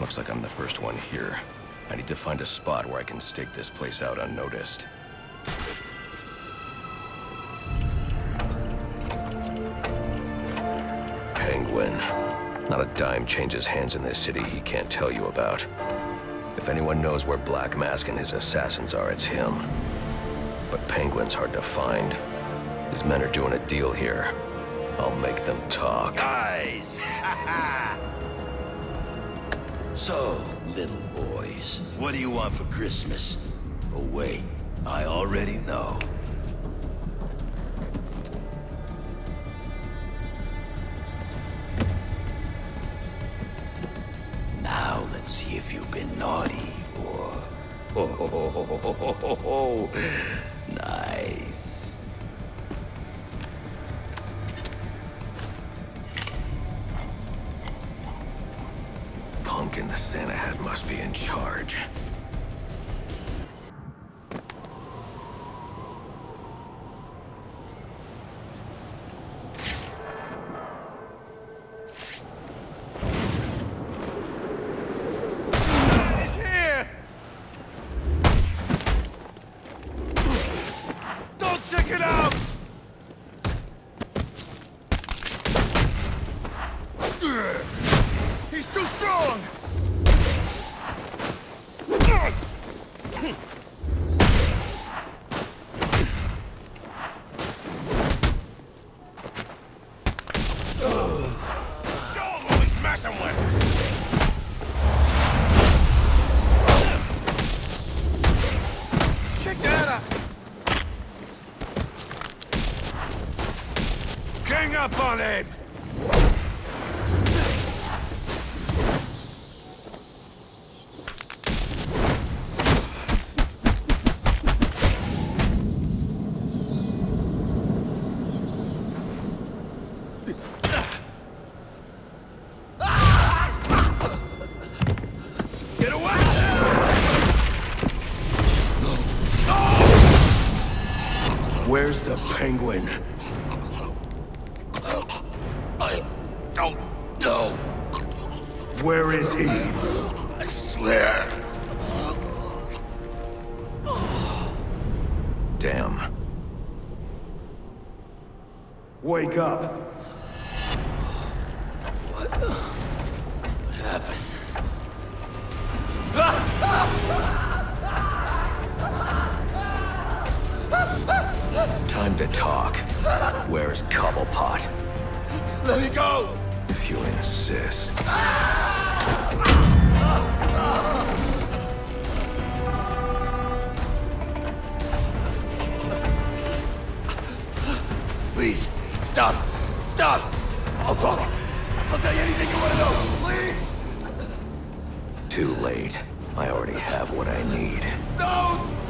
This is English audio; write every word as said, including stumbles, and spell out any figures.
Looks like I'm the first one here. I need to find a spot where I can stake this place out unnoticed. Penguin. Not a dime changes hands in this city he can't tell you about. If anyone knows where Black Mask and his assassins are, it's him. But Penguin's hard to find. His men are doing a deal here. I'll make them talk. Guys! So, little boys, what do you want for Christmas? Oh wait, I already know. Now let's see if you've been naughty or... Oh, oh, oh, oh, oh, oh, oh, oh. Nice. Pumpkin, the Santa hat must be in charge. Up on him! Where's the Penguin? Where is he? I swear. Damn. Wake up. What? What happened? Time to talk. Where's Cobblepot? Let me go! If you insist. Please, stop. Stop. I'll call him. I'll tell you anything you want to know. Please. Too late. I already have what I need. No!